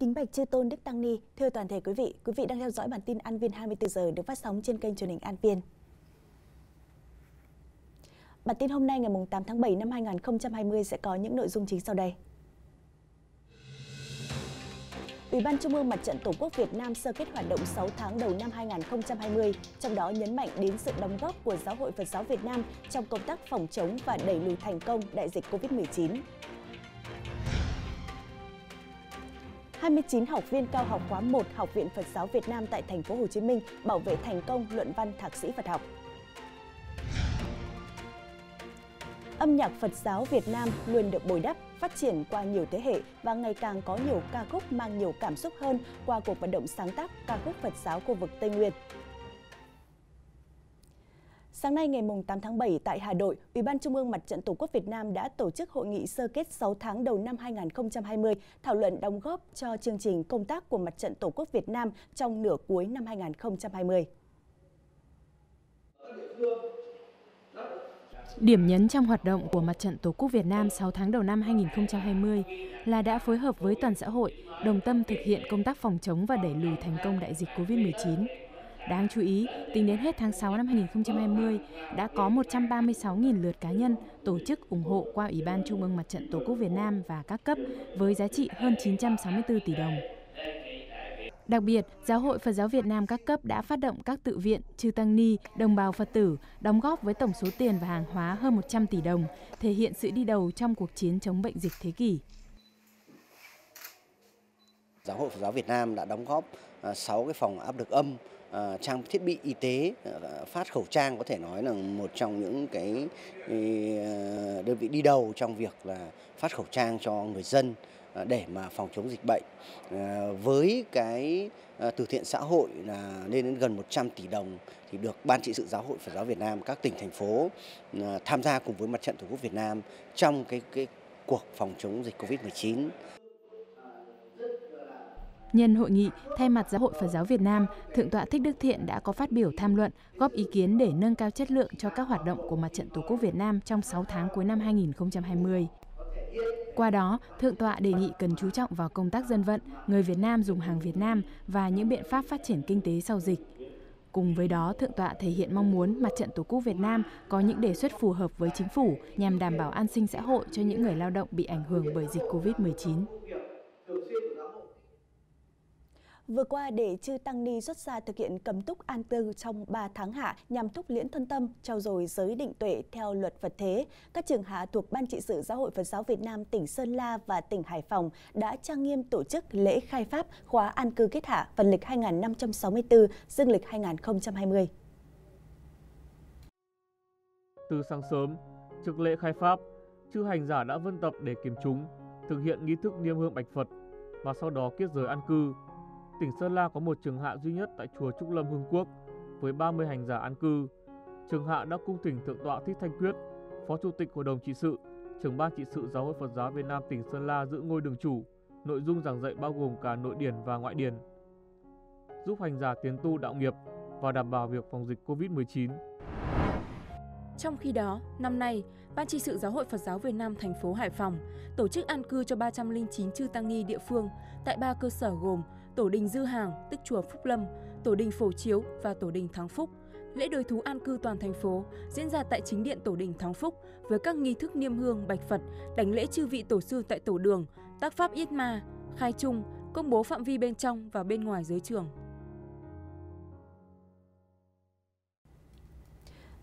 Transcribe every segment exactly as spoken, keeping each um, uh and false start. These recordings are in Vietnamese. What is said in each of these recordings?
Kính bạch Chư Tôn Đức Tăng Ni, thưa toàn thể quý vị, quý vị đang theo dõi bản tin An Viên hai mươi tư giờ được phát sóng trên kênh truyền hình An Viên. Bản tin hôm nay ngày tám tháng bảy năm hai nghìn không trăm hai mươi sẽ có những nội dung chính sau đây. Ủy ban Trung ương Mặt trận Tổ quốc Việt Nam sơ kết hoạt động sáu tháng đầu năm hai nghìn không trăm hai mươi, trong đó nhấn mạnh đến sự đóng góp của Giáo hội Phật giáo Việt Nam trong công tác phòng chống và đẩy lùi thành công đại dịch Covid mười chín. hai mươi chín học viên cao học khóa một Học viện Phật giáo Việt Nam tại thành phố Hồ Chí Minh bảo vệ thành công luận văn thạc sĩ Phật học. Âm nhạc Phật giáo Việt Nam luôn được bồi đắp, phát triển qua nhiều thế hệ và ngày càng có nhiều ca khúc mang nhiều cảm xúc hơn qua cuộc vận động sáng tác ca khúc Phật giáo khu vực Tây Nguyên. Sáng nay ngày tám tháng bảy tại Hà Nội, Ủy ban Trung ương Mặt trận Tổ quốc Việt Nam đã tổ chức hội nghị sơ kết sáu tháng đầu năm hai nghìn không trăm hai mươi, thảo luận đóng góp cho chương trình công tác của Mặt trận Tổ quốc Việt Nam trong nửa cuối năm hai nghìn không trăm hai mươi. Điểm nhấn trong hoạt động của Mặt trận Tổ quốc Việt Nam sáu tháng đầu năm hai nghìn không trăm hai mươi là đã phối hợp với toàn xã hội, đồng tâm thực hiện công tác phòng chống và đẩy lùi thành công đại dịch Covid mười chín. Đáng chú ý, tính đến hết tháng sáu năm hai nghìn không trăm hai mươi, đã có một trăm ba mươi sáu nghìn lượt cá nhân tổ chức ủng hộ qua Ủy ban Trung ương Mặt trận Tổ quốc Việt Nam và các cấp với giá trị hơn chín trăm sáu mươi tư tỷ đồng. Đặc biệt, Giáo hội Phật giáo Việt Nam các cấp đã phát động các tự viện, chư tăng ni, đồng bào Phật tử đóng góp với tổng số tiền và hàng hóa hơn một trăm tỷ đồng, thể hiện sự đi đầu trong cuộc chiến chống bệnh dịch thế kỷ. Giáo hội Phật giáo Việt Nam đã đóng góp sáu cái phòng áp lực âm, trang thiết bị y tế, phát khẩu trang, có thể nói là một trong những cái đơn vị đi đầu trong việc là phát khẩu trang cho người dân để mà phòng chống dịch bệnh. Với cái từ thiện xã hội là lên đến gần một trăm tỷ đồng thì được Ban trị sự Giáo hội Phật giáo Việt Nam các tỉnh thành phố tham gia cùng với Mặt trận Tổ quốc Việt Nam trong cái cái cuộc phòng chống dịch Covid mười chín. Nhân hội nghị, thay mặt Giáo hội Phật giáo Việt Nam, Thượng tọa Thích Đức Thiện đã có phát biểu tham luận, góp ý kiến để nâng cao chất lượng cho các hoạt động của Mặt trận Tổ quốc Việt Nam trong sáu tháng cuối năm hai nghìn không trăm hai mươi. Qua đó, Thượng tọa đề nghị cần chú trọng vào công tác dân vận, người Việt Nam dùng hàng Việt Nam và những biện pháp phát triển kinh tế sau dịch. Cùng với đó, Thượng tọa thể hiện mong muốn Mặt trận Tổ quốc Việt Nam có những đề xuất phù hợp với chính phủ nhằm đảm bảo an sinh xã hội cho những người lao động bị ảnh hưởng bởi dịch Covid mười chín. Vừa qua, để chư tăng ni xuất gia thực hiện cấm túc an cư trong ba tháng hạ nhằm thúc liễn thân tâm, trau dồi giới định tuệ theo luật Phật thế, các trường hạ thuộc Ban trị sự Giáo hội Phật giáo Việt Nam tỉnh Sơn La và tỉnh Hải Phòng đã trang nghiêm tổ chức lễ khai pháp khóa an cư kết hạ phần lịch hai nghìn năm trăm sáu mươi tư, dương lịch hai nghìn không trăm hai mươi. Từ sáng sớm, trước lễ khai pháp, chư hành giả đã vân tập để kiểm chứng, thực hiện nghi thức niêm hương bạch Phật và sau đó kết giới an cư. Tỉnh Sơn La có một trường hạ duy nhất tại chùa Trúc Lâm Hương Quốc với ba mươi hành giả an cư. Trường hạ đã cung thỉnh Thượng tọa Thích Thanh Quyết, Phó Chủ tịch Hội đồng trị sự, Trưởng ban trị sự Giáo hội Phật giáo Việt Nam tỉnh Sơn La giữ ngôi đường chủ. Nội dung giảng dạy bao gồm cả nội điển và ngoại điển, giúp hành giả tiến tu đạo nghiệp và đảm bảo việc phòng dịch Covid mười chín. Trong khi đó, năm nay, Ban trị sự Giáo hội Phật giáo Việt Nam thành phố Hải Phòng tổ chức an cư cho ba trăm lẻ chín chư tăng ni địa phương tại ba cơ sở gồm Tổ đình Dư Hàng, tức chùa Phúc Lâm, Tổ đình Phổ Chiếu và Tổ đình Thắng Phúc. Lễ đối thú an cư toàn thành phố diễn ra tại chính điện Tổ đình Thắng Phúc với các nghi thức niêm hương bạch Phật, đánh lễ chư vị tổ sư tại tổ đường, tác pháp yết ma, khai trung, công bố phạm vi bên trong và bên ngoài giới trường.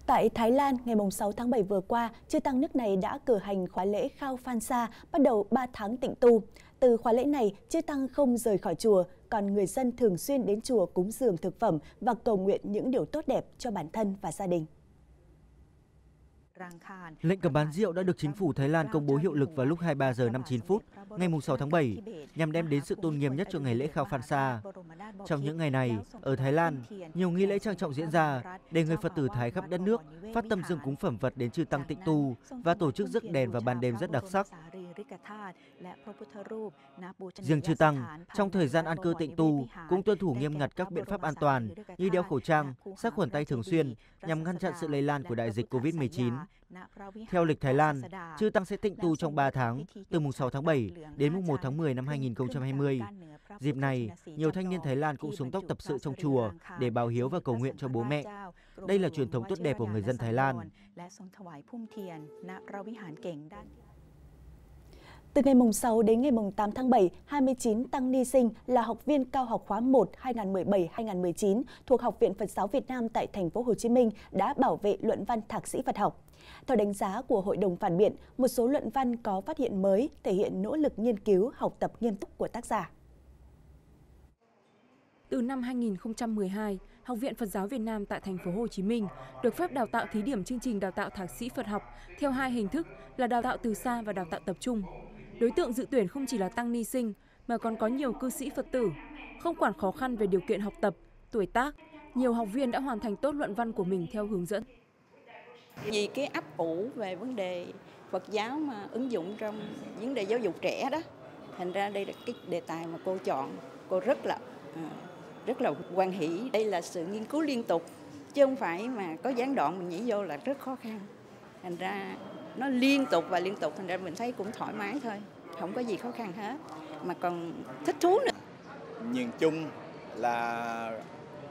Tại Thái Lan, ngày sáu tháng bảy vừa qua, chư tăng nước này đã cử hành khóa lễ Khao Phansa, bắt đầu ba tháng tịnh tu. Từ khóa lễ này, chư tăng không rời khỏi chùa, còn người dân thường xuyên đến chùa cúng dường thực phẩm và cầu nguyện những điều tốt đẹp cho bản thân và gia đình. Lệnh cấm bán rượu đã được chính phủ Thái Lan công bố hiệu lực vào lúc hai mươi ba giờ năm mươi chín phút ngày sáu tháng bảy nhằm đem đến sự tôn nghiêm nhất cho ngày lễ Khao Phansa. Trong những ngày này, ở Thái Lan, nhiều nghi lễ trang trọng diễn ra để người Phật tử Thái khắp đất nước phát tâm dâng cúng phẩm vật đến chư tăng tịnh tu và tổ chức rước đèn vào ban đêm rất đặc sắc. Riêng chư tăng, trong thời gian an cư tịnh tu cũng tuân thủ nghiêm ngặt các biện pháp an toàn như đeo khẩu trang, sát khuẩn tay thường xuyên nhằm ngăn chặn sự lây lan của đại dịch Covid mười chín. Theo lịch Thái Lan, chư tăng sẽ tịnh tu trong ba tháng, từ mùng sáu tháng bảy đến mùng một tháng mười năm hai nghìn không trăm hai mươi. Dịp này, nhiều thanh niên Thái Lan cũng xuống tốc tập sự trong chùa để báo hiếu và cầu nguyện cho bố mẹ. Đây là truyền thống tốt đẹp của người dân Thái Lan. Từ ngày mùng sáu đến ngày mùng tám tháng bảy, hai mươi chín tăng ni sinh là học viên cao học khóa một hai nghìn không trăm mười bảy đến hai nghìn không trăm mười chín thuộc Học viện Phật giáo Việt Nam tại thành phố Hồ Chí Minh đã bảo vệ luận văn thạc sĩ Phật học. Theo đánh giá của Hội đồng phản biện, một số luận văn có phát hiện mới thể hiện nỗ lực nghiên cứu, học tập nghiêm túc của tác giả. Từ năm hai nghìn không trăm mười hai, Học viện Phật giáo Việt Nam tại thành phố Hồ Chí Minh được phép đào tạo thí điểm chương trình đào tạo thạc sĩ Phật học theo hai hình thức là đào tạo từ xa và đào tạo tập trung. Đối tượng dự tuyển không chỉ là tăng ni sinh mà còn có nhiều cư sĩ Phật tử. Không quản khó khăn về điều kiện học tập, tuổi tác, nhiều học viên đã hoàn thành tốt luận văn của mình theo hướng dẫn. Vì cái ấp ủ về vấn đề Phật giáo mà ứng dụng trong vấn đề giáo dục trẻ đó, thành ra đây là cái đề tài mà cô chọn, cô rất là rất là hoan hỷ. Đây là sự nghiên cứu liên tục, chứ không phải mà có gián đoạn mình nhảy vô là rất khó khăn. Thành ra nó liên tục và liên tục, thành ra mình thấy cũng thoải mái thôi, không có gì khó khăn hết, mà còn thích thú nữa. Nhìn chung là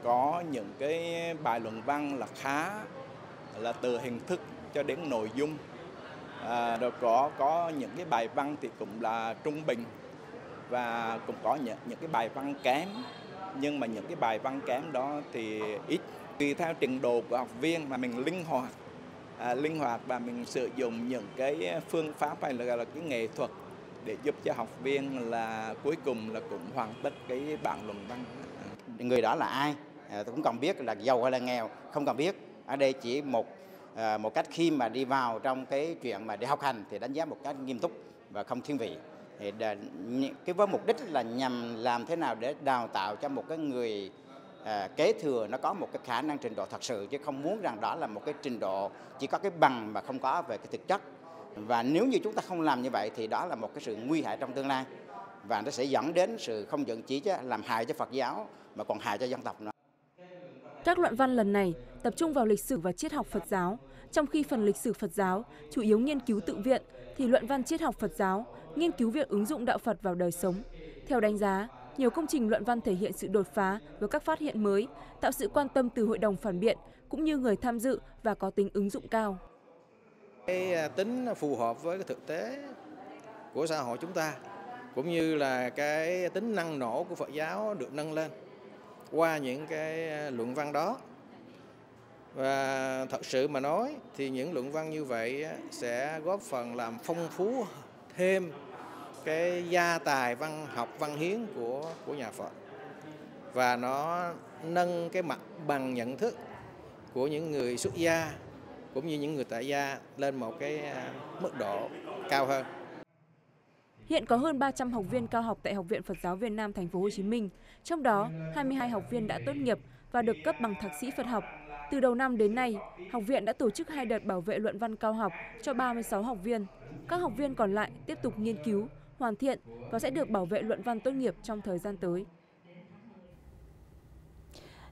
có những cái bài luận văn là khá, là từ hình thức cho đến nội dung, à, rồi có có những cái bài văn thì cũng là trung bình, và cũng có những, những cái bài văn kém, nhưng mà những cái bài văn kém đó thì ít. Tùy theo trình độ của học viên mà mình linh hoạt, à, linh hoạt và mình sử dụng những cái phương pháp hay là, là cái nghệ thuật để giúp cho học viên là cuối cùng là cũng hoàn tất cái bản luận văn. Người đó là ai? À, tôi cũng còn biết là giàu hay là nghèo, không còn biết. Ở đây chỉ một à, một cách khi mà đi vào trong cái chuyện mà để học hành thì đánh giá một cách nghiêm túc và không thiên vị. Thì cái với mục đích là nhằm làm thế nào để đào tạo cho một cái người à, kế thừa nó có một cái khả năng trình độ thật sự, chứ không muốn rằng đó là một cái trình độ chỉ có cái bằng mà không có về cái thực chất. Và nếu như chúng ta không làm như vậy thì đó là một cái sự nguy hại trong tương lai, và nó sẽ dẫn đến sự không dẫn chỉ chứ làm hại cho Phật giáo mà còn hại cho dân tộc nữa. Các luận văn lần này tập trung vào lịch sử và triết học Phật giáo, trong khi phần lịch sử Phật giáo chủ yếu nghiên cứu tự viện, thì luận văn triết học Phật giáo nghiên cứu việc ứng dụng đạo Phật vào đời sống. Theo đánh giá, nhiều công trình luận văn thể hiện sự đột phá với các phát hiện mới, tạo sự quan tâm từ hội đồng phản biện cũng như người tham dự và có tính ứng dụng cao. Cái tính phù hợp với cái thực tế của xã hội chúng ta, cũng như là cái tính năng nổ của Phật giáo được nâng lên qua những cái luận văn đó. Và thật sự mà nói thì những luận văn như vậy sẽ góp phần làm phong phú thêm cái gia tài văn học văn hiến của của nhà Phật, và nó nâng cái mặt bằng nhận thức của những người xuất gia cũng như những người tại gia lên một cái mức độ cao hơn. Hiện có hơn ba trăm học viên cao học tại Học viện Phật giáo Việt Nam thành phố Hồ Chí Minh, trong đó hai mươi hai học viên đã tốt nghiệp và được cấp bằng thạc sĩ Phật học. Từ đầu năm đến nay, học viện đã tổ chức hai đợt bảo vệ luận văn cao học cho ba mươi sáu học viên. Các học viên còn lại tiếp tục nghiên cứu, hoàn thiện và sẽ được bảo vệ luận văn tốt nghiệp trong thời gian tới.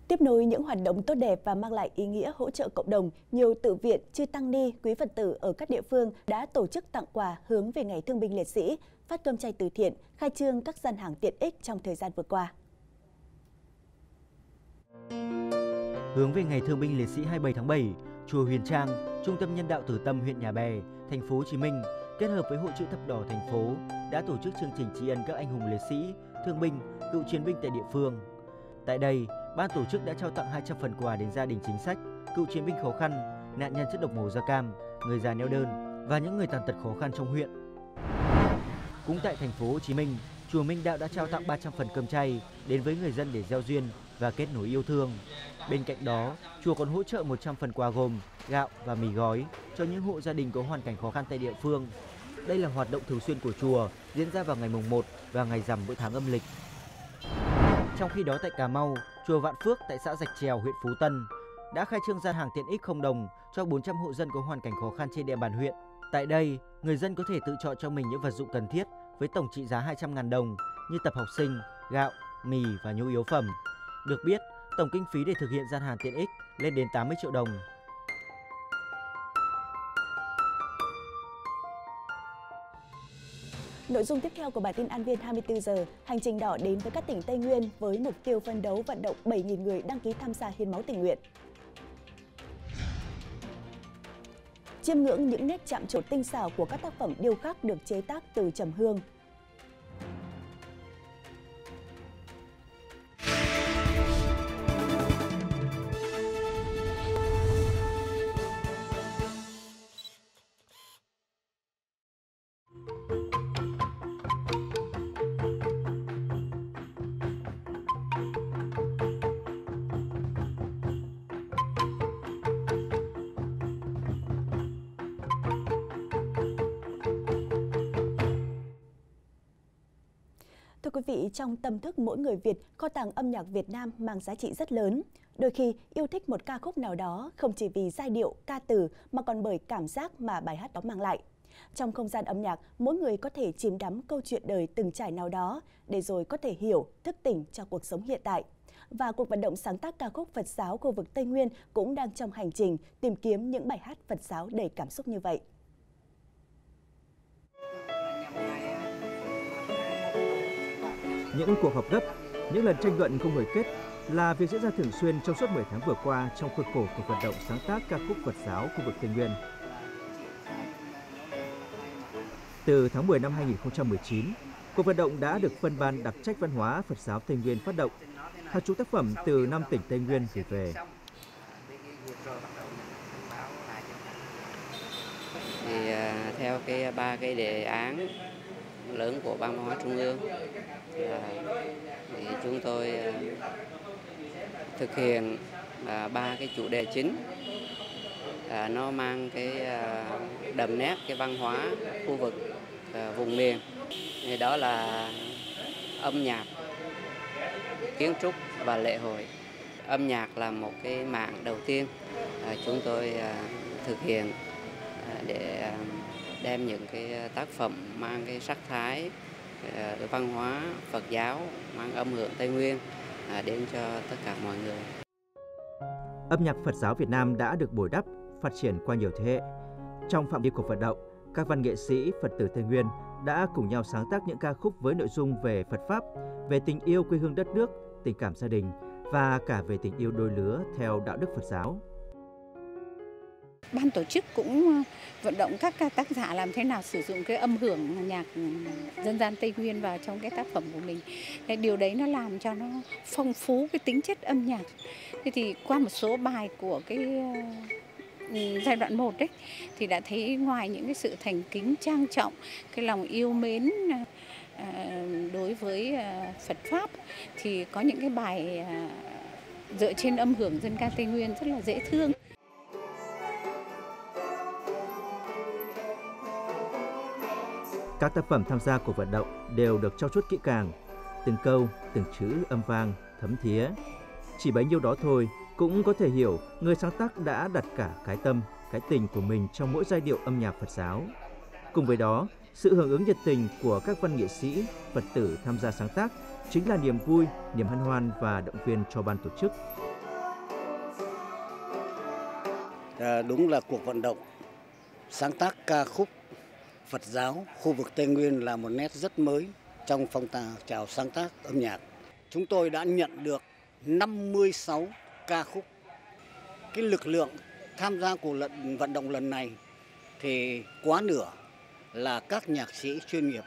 Tiếp nối những hoạt động tốt đẹp và mang lại ý nghĩa hỗ trợ cộng đồng, nhiều tự viện, chư tăng ni, quý Phật tử ở các địa phương đã tổ chức tặng quà hướng về Ngày Thương binh Liệt sĩ, phát cơm chay từ thiện, khai trương các gian hàng tiện ích trong thời gian vừa qua. Hướng về Ngày Thương binh Liệt sĩ hai mươi bảy tháng bảy, Chùa Huyền Trang, Trung tâm nhân đạo Từ Tâm huyện Nhà Bè, thành phố Hồ Chí Minh kết hợp với Hội Chữ Thập Đỏ thành phố đã tổ chức chương trình tri ân các anh hùng liệt sĩ, thương binh, cựu chiến binh tại địa phương. Tại đây, ban tổ chức đã trao tặng hai trăm phần quà đến gia đình chính sách, cựu chiến binh khó khăn, nạn nhân chất độc màu da cam, người già neo đơn và những người tàn tật khó khăn trong huyện. Cũng tại thành phố Hồ Chí Minh, Chùa Minh Đạo đã trao tặng ba trăm phần cơm chay đến với người dân để gieo duyên và kết nối yêu thương. Bên cạnh đó, chùa còn hỗ trợ một trăm phần quà gồm gạo và mì gói cho những hộ gia đình có hoàn cảnh khó khăn tại địa phương. Đây là hoạt động thường xuyên của chùa, diễn ra vào ngày mùng một và ngày rằm mỗi tháng âm lịch. Trong khi đó tại Cà Mau, Chùa Vạn Phước tại xã Rạch Trèo, huyện Phú Tân đã khai trương gian hàng tiện ích không đồng cho bốn trăm hộ dân có hoàn cảnh khó khăn trên địa bàn huyện. Tại đây, người dân có thể tự chọn cho mình những vật dụng cần thiết với tổng trị giá hai trăm nghìn đồng như tập học sinh, gạo, mì và nhu yếu phẩm. Được biết, tổng kinh phí để thực hiện gian hàng tiện ích lên đến tám mươi triệu đồng. Nội dung tiếp theo của bản tin An Viên hai mươi tư giờ, Hành Trình Đỏ đến với các tỉnh Tây Nguyên với mục tiêu phấn đấu vận động bảy nghìn người đăng ký tham gia hiến máu tình nguyện. Chiêm ngưỡng những nét chạm trổ tinh xảo của các tác phẩm điêu khắc được chế tác từ trầm hương. Quý vị, trong tâm thức mỗi người Việt, kho tàng âm nhạc Việt Nam mang giá trị rất lớn. Đôi khi, yêu thích một ca khúc nào đó không chỉ vì giai điệu, ca từ mà còn bởi cảm giác mà bài hát đó mang lại. Trong không gian âm nhạc, mỗi người có thể chìm đắm câu chuyện đời từng trải nào đó để rồi có thể hiểu, thức tỉnh cho cuộc sống hiện tại. Và cuộc vận động sáng tác ca khúc Phật giáo khu vực Tây Nguyên cũng đang trong hành trình tìm kiếm những bài hát Phật giáo đầy cảm xúc như vậy. Những cuộc họp gấp, những lần tranh luận không hồi kết là việc diễn ra thường xuyên trong suốt mười tháng vừa qua trong khuôn khổ cuộc vận động sáng tác ca khúc Phật giáo khu vực Tây Nguyên. Từ tháng mười năm hai nghìn không trăm mười chín, cuộc vận động đã được phân ban đặc trách văn hóa Phật giáo Tây Nguyên phát động. Hàng chục tác phẩm từ năm tỉnh Tây Nguyên gửi về. Thì theo cái ba cái đề án lớn của Ban Văn hóa Trung ương, và thì chúng tôi thực hiện ba cái chủ đề chính, nó mang cái đậm nét cái văn hóa khu vực vùng miền, thì đó là âm nhạc, kiến trúc và lễ hội. Âm nhạc là một cái mảng đầu tiên chúng tôi thực hiện để đem những cái tác phẩm mang cái sắc thái cái văn hóa Phật giáo, mang âm hưởng Tây Nguyên đến cho tất cả mọi người. Âm nhạc Phật giáo Việt Nam đã được bồi đắp, phát triển qua nhiều thế hệ. Trong phạm vi cuộc vận động, các văn nghệ sĩ Phật tử Tây Nguyên đã cùng nhau sáng tác những ca khúc với nội dung về Phật Pháp, về tình yêu quê hương đất nước, tình cảm gia đình và cả về tình yêu đôi lứa theo đạo đức Phật giáo. Ban tổ chức cũng vận động các tác giả làm thế nào sử dụng cái âm hưởng nhạc dân gian Tây Nguyên vào trong cái tác phẩm của mình. Cái điều đấy nó làm cho nó phong phú cái tính chất âm nhạc. Thế thì qua một số bài của cái giai đoạn một đấy thì đã thấy ngoài những cái sự thành kính trang trọng, cái lòng yêu mến đối với Phật Pháp, thì có những cái bài dựa trên âm hưởng dân ca Tây Nguyên rất là dễ thương. Các tác phẩm tham gia cuộc vận động đều được trau chuốt kỹ càng, từng câu, từng chữ âm vang, thấm thía. Chỉ bấy nhiêu đó thôi cũng có thể hiểu người sáng tác đã đặt cả cái tâm, cái tình của mình trong mỗi giai điệu âm nhạc Phật giáo. Cùng với đó, sự hưởng ứng nhiệt tình của các văn nghệ sĩ, Phật tử tham gia sáng tác chính là niềm vui, niềm hân hoan và động viên cho ban tổ chức. À, đúng là cuộc vận động sáng tác ca khúc Phật giáo khu vực Tây Nguyên là một nét rất mới trong phong trào sáng tác âm nhạc. Chúng tôi đã nhận được năm mươi sáu ca khúc. Cái lực lượng tham gia cuộc vận động lần này thì quá nửa là các nhạc sĩ chuyên nghiệp.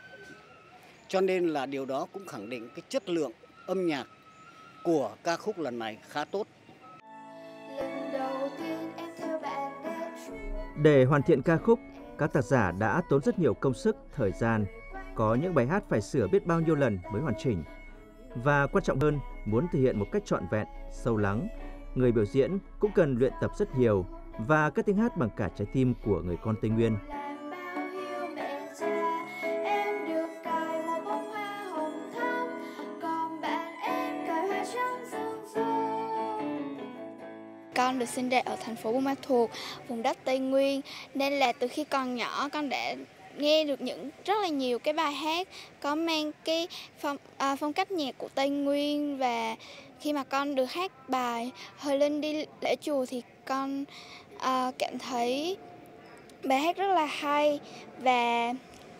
Cho nên là điều đó cũng khẳng định cái chất lượng âm nhạc của ca khúc lần này khá tốt. Để hoàn thiện ca khúc, các tác giả đã tốn rất nhiều công sức, thời gian, có những bài hát phải sửa biết bao nhiêu lần mới hoàn chỉnh. Và quan trọng hơn, muốn thể hiện một cách trọn vẹn, sâu lắng, người biểu diễn cũng cần luyện tập rất nhiều và cất tiếng hát bằng cả trái tim của người con Tây Nguyên. Con được sinh ra ở thành phố Buôn Ma Thuột, vùng đất Tây Nguyên, nên là từ khi còn nhỏ con đã nghe được những rất là nhiều cái bài hát có mang cái phong, à, phong cách nhạc của Tây Nguyên. Và khi mà con được hát bài Hồi Linh Đi Lễ Chùa thì con à, cảm thấy bài hát rất là hay, và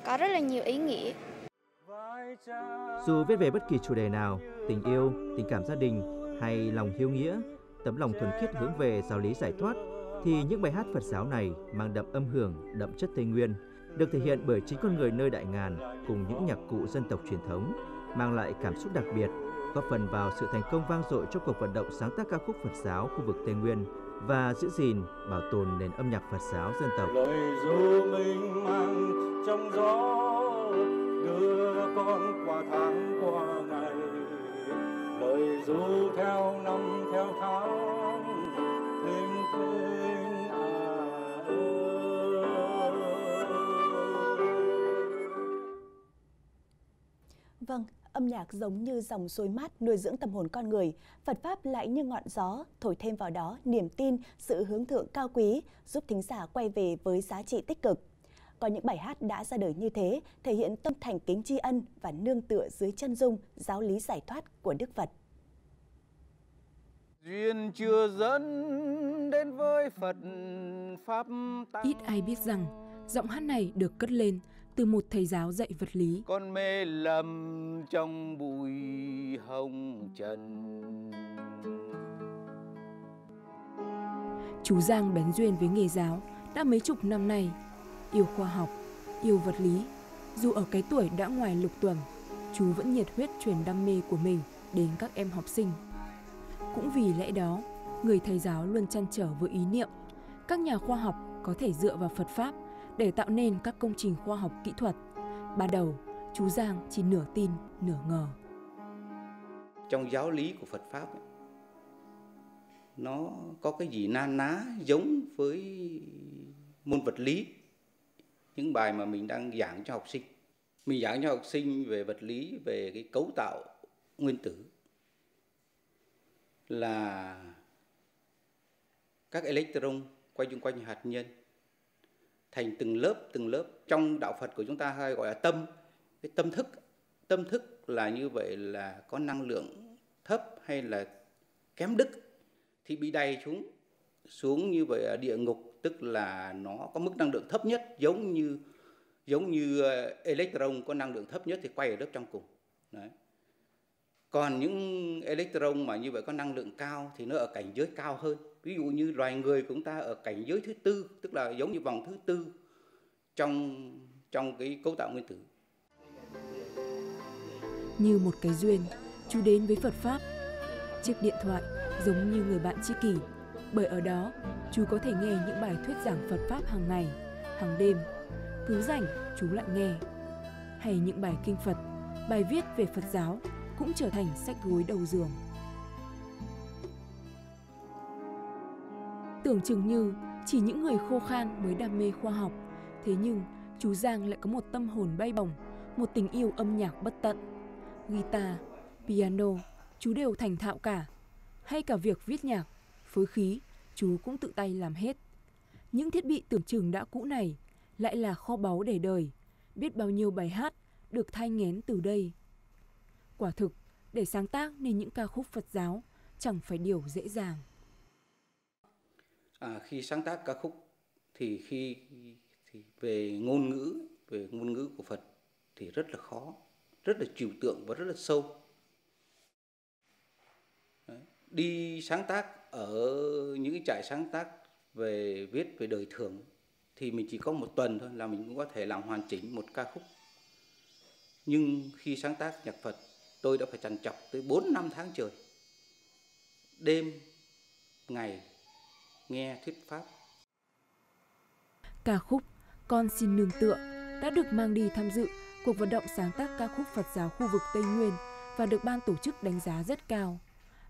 có rất là nhiều ý nghĩa. Dù viết về bất kỳ chủ đề nào, tình yêu, tình cảm gia đình hay lòng hiếu nghĩa, tấm lòng thuần khiết hướng về giáo lý giải thoát, thì những bài hát Phật giáo này mang đậm âm hưởng, đậm chất Tây Nguyên, được thể hiện bởi chính con người nơi Đại Ngàn cùng những nhạc cụ dân tộc truyền thống, mang lại cảm xúc đặc biệt, góp phần vào sự thành công vang dội trong cuộc vận động sáng tác ca khúc Phật giáo khu vực Tây Nguyên và giữ gìn, bảo tồn nền âm nhạc Phật giáo dân tộc. Lời ru mình mang trong gió, đưa con qua tháng qua ngày, lời ru theo năm theo tháng, thênh thênh à ơi. Vâng, âm nhạc giống như dòng suối mát nuôi dưỡng tâm hồn con người, Phật pháp lại như ngọn gió thổi thêm vào đó niềm tin, sự hướng thượng cao quý, giúp thính giả quay về với giá trị tích cực. Có những bài hát đã ra đời như thế, thể hiện tâm thành kính tri ân và nương tựa dưới chân dung giáo lý giải thoát của Đức Phật. Duyên chưa dẫn đến với Phật pháp. Ít ai biết rằng giọng hát này được cất lên từ một thầy giáo dạy vật lý. Con mê lầm trong bụi hồng trần. Chú Giang bén duyên với nghề giáo đã mấy chục năm nay. Yêu khoa học, yêu vật lý, dù ở cái tuổi đã ngoài lục tuần, chú vẫn nhiệt huyết truyền đam mê của mình đến các em học sinh. Cũng vì lẽ đó, người thầy giáo luôn trăn trở với ý niệm các nhà khoa học có thể dựa vào Phật pháp để tạo nên các công trình khoa học kỹ thuật. Ban đầu, chú Giang chỉ nửa tin, nửa ngờ. Trong giáo lý của Phật pháp, ấy, nó có cái gì na ná giống với môn vật lý. Những bài mà mình đang giảng cho học sinh. Mình giảng cho học sinh về vật lý, về cái cấu tạo nguyên tử. Là các electron quay chung quanh hạt nhân thành từng lớp, từng lớp. Trong đạo Phật của chúng ta hay gọi là tâm, cái tâm thức. Tâm thức là như vậy là có năng lượng thấp hay là kém đức thì bị đầy xuống, xuống như vậy ở địa ngục. Tức là nó có mức năng lượng thấp nhất, giống như giống như electron có năng lượng thấp nhất thì quay ở lớp trong cùng. Đấy. Còn những electron mà như vậy có năng lượng cao thì nó ở cảnh giới cao hơn. Ví dụ như loài người của chúng ta ở cảnh giới thứ tư, tức là giống như vòng thứ tư trong trong cái cấu tạo nguyên tử. Như một cái duyên, chú đến với Phật pháp. Chiếc điện thoại giống như người bạn tri kỷ. Bởi ở đó, chú có thể nghe những bài thuyết giảng Phật pháp hàng ngày, hàng đêm. Cứ rảnh, chú lại nghe. Hay những bài kinh Phật, bài viết về Phật giáo cũng trở thành sách gối đầu giường. Tưởng chừng như chỉ những người khô khan mới đam mê khoa học. Thế nhưng, chú Giang lại có một tâm hồn bay bổng, một tình yêu âm nhạc bất tận. Guitar, piano, chú đều thành thạo cả. Hay cả việc viết nhạc, phối khí, chú cũng tự tay làm hết. Những thiết bị tưởng chừng đã cũ này lại là kho báu để đời. Biết bao nhiêu bài hát được thay nghén từ đây. Quả thực, để sáng tác nên những ca khúc Phật giáo chẳng phải điều dễ dàng. À, khi sáng tác ca khúc thì khi thì về ngôn ngữ, về ngôn ngữ của Phật thì rất là khó, rất là trừu tượng và rất là sâu. Đấy. Đi sáng tác ở những trại sáng tác về viết về đời thường thì mình chỉ có một tuần thôi là mình cũng có thể làm hoàn chỉnh một ca khúc. Nhưng khi sáng tác nhạc Phật, tôi đã phải trằn trọc tới bốn năm tháng trời. Đêm, ngày, nghe thuyết pháp. Ca khúc Con Xin Nương Tựa đã được mang đi tham dự cuộc vận động sáng tác ca khúc Phật giáo khu vực Tây Nguyên và được ban tổ chức đánh giá rất cao.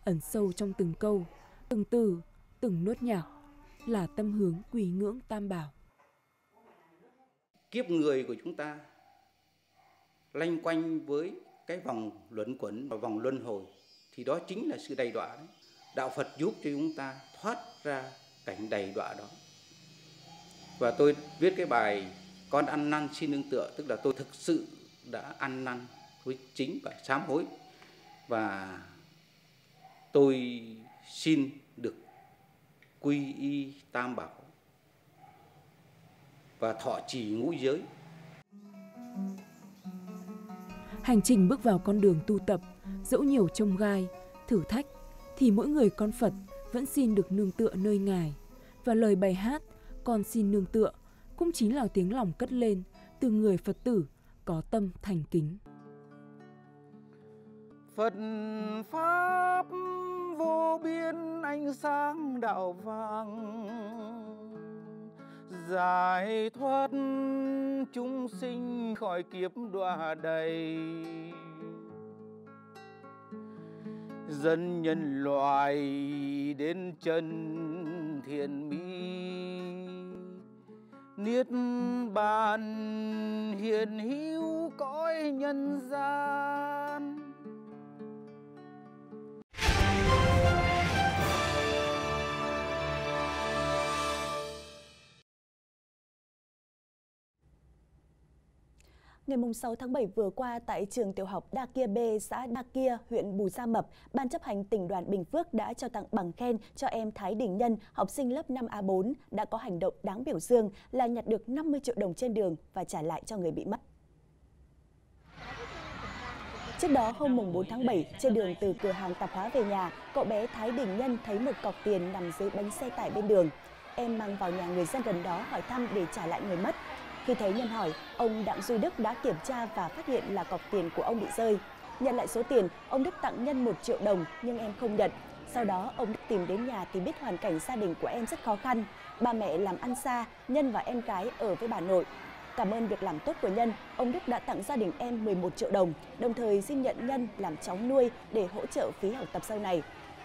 Ẩn sâu trong từng câu, từng từ, từng nốt nhạc là tâm hướng quỳ ngưỡng Tam Bảo. Kiếp người của chúng ta lanh quanh với cái vòng luẩn quẩn và vòng luân hồi thì đó chính là sự đầy đọa. Đạo Phật giúp cho chúng ta thoát ra cảnh đầy đọa đó. Và tôi viết cái bài Con ăn năn xin nương tựa, tức là tôi thực sự đã ăn năn với chính và sám hối và tôi xin được quy y Tam Bảo và thọ trì ngũ giới. Hành trình bước vào con đường tu tập, dẫu nhiều chông gai, thử thách, thì mỗi người con Phật vẫn xin được nương tựa nơi Ngài. Và lời bài hát "Con xin nương tựa" cũng chính là tiếng lòng cất lên từ người Phật tử có tâm thành kính. Phật Pháp vô biên ánh sáng đạo vàng, giải thoát chúng sinh khỏi kiếp đọa đầy. Dân nhân loại đến chân thiền mỹ, niết bàn hiện hữu cõi nhân gian. Ngày sáu tháng bảy vừa qua, tại trường tiểu học Đa Kia B, xã Đa Kia, huyện Bù Gia Mập, Ban chấp hành tỉnh đoàn Bình Phước đã trao tặng bằng khen cho em Thái Đình Nhân, học sinh lớp năm A bốn, đã có hành động đáng biểu dương là nhặt được năm mươi triệu đồng trên đường và trả lại cho người bị mất. Trước đó, hôm bốn tháng bảy, trên đường từ cửa hàng tạp hóa về nhà, cậu bé Thái Đình Nhân thấy một cọc tiền nằm dưới bánh xe tải bên đường. Em mang vào nhà người dân gần đó hỏi thăm để trả lại người mất. Khi thấy Nhân hỏi, ông Đặng Duy Đức đã kiểm tra và phát hiện là cọc tiền của ông bị rơi. Nhận lại số tiền, ông Đức tặng Nhân một triệu đồng nhưng em không nhận. Sau đó, ông Đức tìm đến nhà thì biết hoàn cảnh gia đình của em rất khó khăn. Ba mẹ làm ăn xa, Nhân và em gái ở với bà nội. Cảm ơn việc làm tốt của Nhân, ông Đức đã tặng gia đình em mười một triệu đồng, đồng thời xin nhận Nhân làm cháu nuôi để hỗ trợ phí học tập sau này.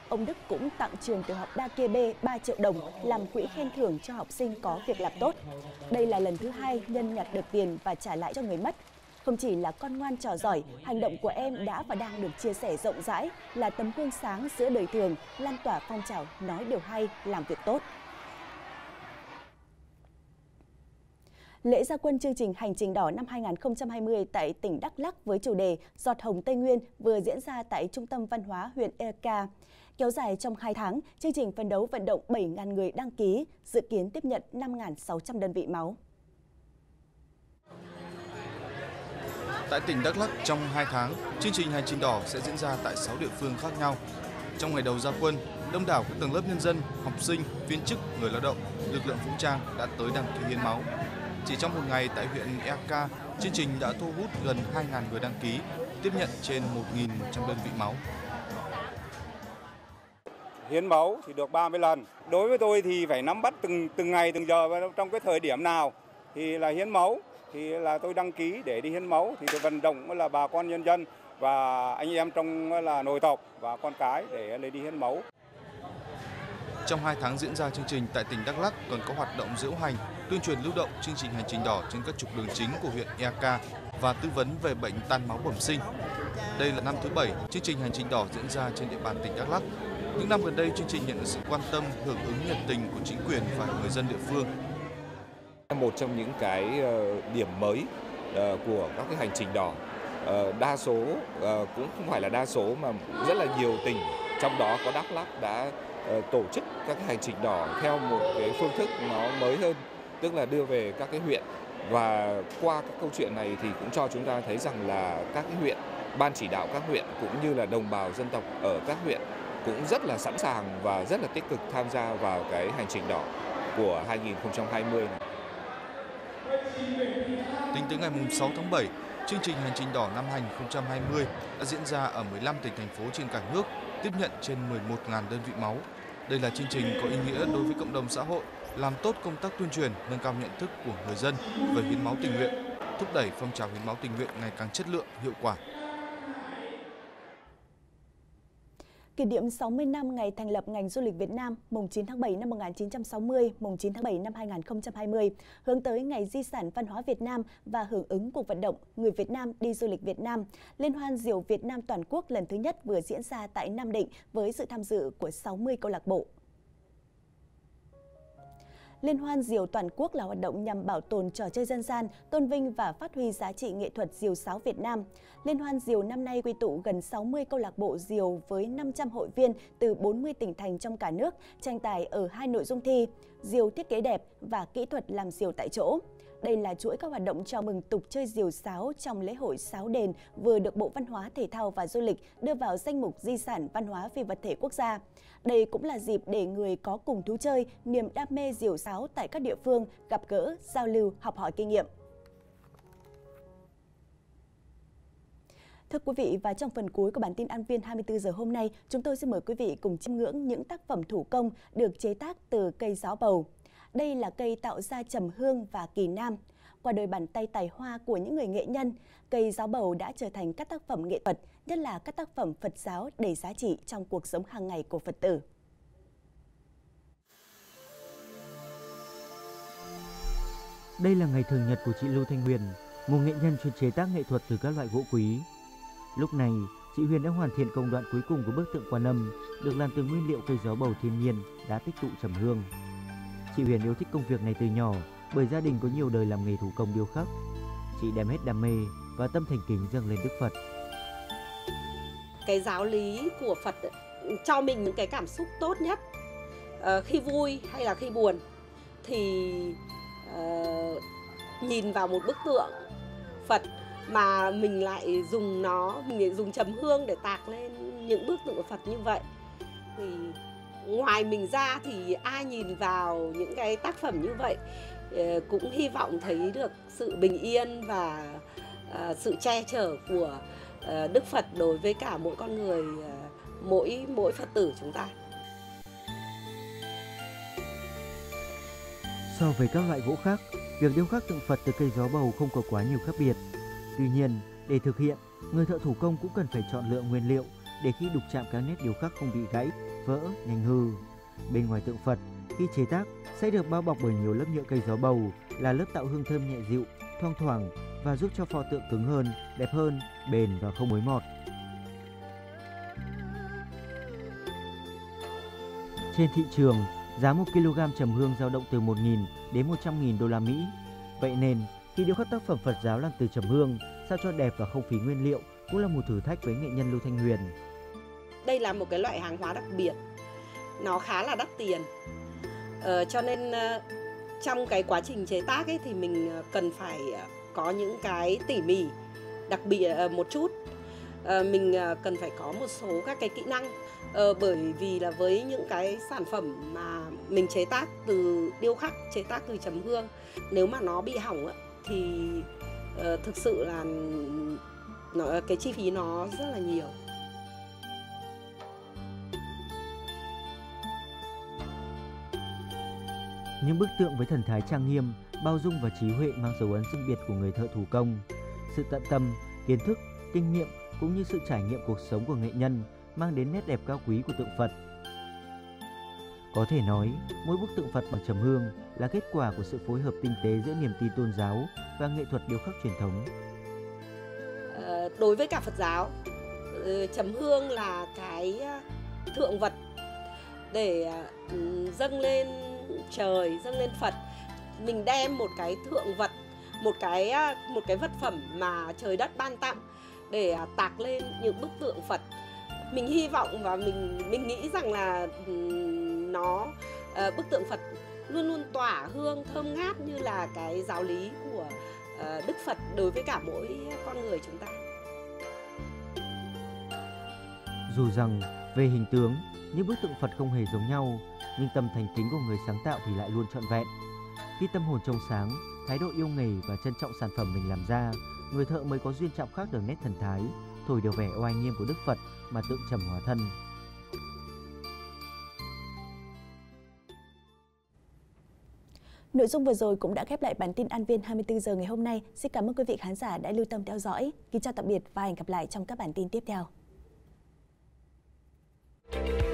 Ông Đức cũng tặng trường tiểu học Đa Kia B ba triệu đồng làm quỹ khen thưởng cho học sinh có việc làm tốt. Đây là lần thứ hai Nhân nhặt được tiền và trả lại cho người mất. Không chỉ là con ngoan trò giỏi, hành động của em đã và đang được chia sẻ rộng rãi, là tấm gương sáng giữa đời thường, lan tỏa phong trào nói điều hay, làm việc tốt. Lễ ra quân chương trình Hành Trình Đỏ năm hai nghìn không trăm hai mươi tại tỉnh Đắk Lắk với chủ đề Giọt Hồng Tây Nguyên vừa diễn ra tại Trung tâm Văn hóa huyện Ea Kar. Kéo dài trong hai tháng, chương trình phấn đấu vận động bảy nghìn người đăng ký, dự kiến tiếp nhận năm nghìn sáu trăm đơn vị máu. Tại tỉnh Đắk Lắk, trong hai tháng, chương trình Hành Trình Đỏ sẽ diễn ra tại sáu địa phương khác nhau. Trong ngày đầu ra quân, đông đảo các tầng lớp nhân dân, học sinh, viên chức, người lao động, lực lượng vũ trang đã tới đăng ký hiến máu. Chỉ trong một ngày tại huyện Ea Kar, chương trình đã thu hút gần hai nghìn người đăng ký, tiếp nhận trên một nghìn một trăm đơn vị máu. Hiến máu thì được ba mươi lần. Đối với tôi thì phải nắm bắt từng từng ngày, từng giờ và trong cái thời điểm nào thì là hiến máu, thì là tôi đăng ký để đi hiến máu thì tôi vận động là bà con nhân dân và anh em trong là nội tộc và con cái để lấy đi hiến máu. Trong hai tháng diễn ra chương trình tại tỉnh Đắk Lắk còn có hoạt động diễu hành, tuyên truyền lưu động chương trình Hành Trình Đỏ trên các trục đường chính của huyện Ea Kar và tư vấn về bệnh tan máu bẩm sinh. Đây là năm thứ bảy chương trình Hành Trình Đỏ diễn ra trên địa bàn tỉnh Đắk Lắk. Những năm gần đây, chương trình nhận được sự quan tâm, hưởng ứng nhiệt tình của chính quyền và người dân địa phương. Một trong những cái điểm mới của các cái Hành Trình Đỏ, đa số cũng không phải là đa số mà rất là nhiều tỉnh, trong đó có Đắk Lắk đã tổ chức các cái Hành Trình Đỏ theo một cái phương thức nó mới hơn, tức là đưa về các cái huyện. Và qua các câu chuyện này thì cũng cho chúng ta thấy rằng là các cái huyện, ban chỉ đạo các huyện cũng như là đồng bào dân tộc ở các huyện cũng rất là sẵn sàng và rất là tích cực tham gia vào cái Hành Trình Đỏ của hai nghìn không trăm hai mươi này. Tính tới ngày sáu tháng bảy, chương trình Hành Trình Đỏ năm hai nghìn không trăm hai mươi đã diễn ra ở mười lăm tỉnh thành phố trên cả nước, tiếp nhận trên mười một nghìn đơn vị máu. Đây là chương trình có ý nghĩa đối với cộng đồng xã hội, làm tốt công tác tuyên truyền, nâng cao nhận thức của người dân về hiến máu tình nguyện, thúc đẩy phong trào hiến máu tình nguyện ngày càng chất lượng, hiệu quả. Kỷ niệm sáu mươi năm ngày thành lập ngành du lịch Việt Nam, mùng chín tháng bảy năm một nghìn chín trăm sáu mươi, mùng chín tháng bảy năm hai nghìn không trăm hai mươi, hướng tới Ngày Di sản Văn hóa Việt Nam và hưởng ứng cuộc vận động Người Việt Nam đi du lịch Việt Nam, Liên hoan Diều Việt Nam toàn quốc lần thứ nhất vừa diễn ra tại Nam Định với sự tham dự của sáu mươi câu lạc bộ. Liên hoan Diều toàn quốc là hoạt động nhằm bảo tồn trò chơi dân gian, tôn vinh và phát huy giá trị nghệ thuật diều sáo Việt Nam. Liên hoan Diều năm nay quy tụ gần sáu mươi câu lạc bộ diều với năm trăm hội viên từ bốn mươi tỉnh thành trong cả nước, tranh tài ở hai nội dung thi: diều thiết kế đẹp và kỹ thuật làm diều tại chỗ. Đây là chuỗi các hoạt động chào mừng tục chơi diều sáo trong lễ hội sáo đền vừa được Bộ Văn hóa, Thể thao và Du lịch đưa vào danh mục di sản văn hóa phi vật thể quốc gia. Đây cũng là dịp để người có cùng thú chơi, niềm đam mê diều sáo tại các địa phương gặp gỡ, giao lưu, học hỏi kinh nghiệm. Thưa quý vị, và trong phần cuối của bản tin An Viên hai mươi tư giờ hôm nay, chúng tôi xin mời quý vị cùng chiêm ngưỡng những tác phẩm thủ công được chế tác từ cây gió bầu. Đây là cây tạo ra trầm hương và kỳ nam. Qua đôi bàn tay tài hoa của những người nghệ nhân, cây gió bầu đã trở thành các tác phẩm nghệ thuật, nhất là các tác phẩm Phật giáo đầy giá trị trong cuộc sống hàng ngày của Phật tử. Đây là ngày thường nhật của chị Lưu Thanh Huyền, một nghệ nhân chuyên chế tác nghệ thuật từ các loại gỗ quý. Lúc này, chị Huyền đã hoàn thiện công đoạn cuối cùng của bức tượng Quan Âm, được làm từ nguyên liệu cây gió bầu thiên nhiên đã tích tụ trầm hương. Chị Huyền yêu thích công việc này từ nhỏ, bởi gia đình có nhiều đời làm nghề thủ công điêu khắc. Chị đem hết đam mê và tâm thành kính dâng lên Đức Phật. Cái giáo lý của Phật cho mình những cái cảm xúc tốt nhất, à, khi vui hay là khi buồn, thì à, nhìn vào một bức tượng Phật mà mình lại dùng nó, mình lại dùng trầm hương để tạc lên những bức tượng của Phật như vậy, thì ngoài mình ra thì ai nhìn vào những cái tác phẩm như vậy cũng hy vọng thấy được sự bình yên và sự che chở của Đức Phật đối với cả mỗi con người, mỗi mỗi Phật tử chúng ta. So với các loại gỗ khác, việc điêu khắc tượng Phật từ cây gió bầu không có quá nhiều khác biệt. Tuy nhiên, để thực hiện, người thợ thủ công cũng cần phải chọn lựa nguyên liệu để khi đục chạm các nét điêu khắc không bị gãy, vỡ, nhanh hư. Bên ngoài tượng Phật, khi chế tác sẽ được bao bọc bởi nhiều lớp nhựa cây gió bầu là lớp tạo hương thơm nhẹ dịu, thoang thoảng và giúp cho pho tượng cứng hơn, đẹp hơn, bền và không mối mọt. Trên thị trường, giá một ki lô gam trầm hương dao động từ một nghìn đến một trăm nghìn đô la Mỹ. Vậy nên, khi điêu khắc tác phẩm Phật giáo làm từ trầm hương, sao cho đẹp và không phí nguyên liệu cũng là một thử thách với nghệ nhân Lưu Thanh Huyền. Đây là một cái loại hàng hóa đặc biệt, nó khá là đắt tiền. Ờ, cho nên trong cái quá trình chế tác ấy thì mình cần phải có những cái tỉ mỉ đặc biệt một chút. Ờ, mình cần phải có một số các cái kỹ năng, ờ, bởi vì là với những cái sản phẩm mà mình chế tác từ điêu khắc, chế tác từ trầm hương, nếu mà nó bị hỏng ấy, thì uh, thực sự là nó, cái chi phí nó rất là nhiều. Những bức tượng với thần thái trang nghiêm, bao dung và trí huệ mang dấu ấn riêng biệt của người thợ thủ công. Sự tận tâm, kiến thức, kinh nghiệm cũng như sự trải nghiệm cuộc sống của nghệ nhân mang đến nét đẹp cao quý của tượng Phật. Có thể nói, mỗi bức tượng Phật bằng trầm hương là kết quả của sự phối hợp tinh tế giữa niềm tin tôn giáo và nghệ thuật điêu khắc truyền thống. À, đối với cả Phật giáo, trầm hương là cái thượng vật để dâng lên trời, dâng lên Phật. Mình đem một cái thượng vật, một cái một cái vật phẩm mà trời đất ban tặng để tạc lên những bức tượng Phật. Mình hy vọng và mình mình nghĩ rằng là nó bức tượng Phật luôn luôn tỏa hương thơm ngát như là cái giáo lý của Đức Phật đối với cả mỗi con người chúng ta. Dù rằng về hình tướng, những bức tượng Phật không hề giống nhau, nhưng tâm thành kính của người sáng tạo thì lại luôn trọn vẹn. Khi tâm hồn trong sáng, thái độ yêu nghề và trân trọng sản phẩm mình làm ra, người thợ mới có duyên chạm khắc được nét thần thái, thổi đều vẻ oai nghiêm của Đức Phật mà tượng trầm hóa thân. Nội dung vừa rồi cũng đã khép lại bản tin An Viên hai mươi tư giờ ngày hôm nay. Xin cảm ơn quý vị khán giả đã lưu tâm theo dõi. Kính chào tạm biệt và hẹn gặp lại trong các bản tin tiếp theo.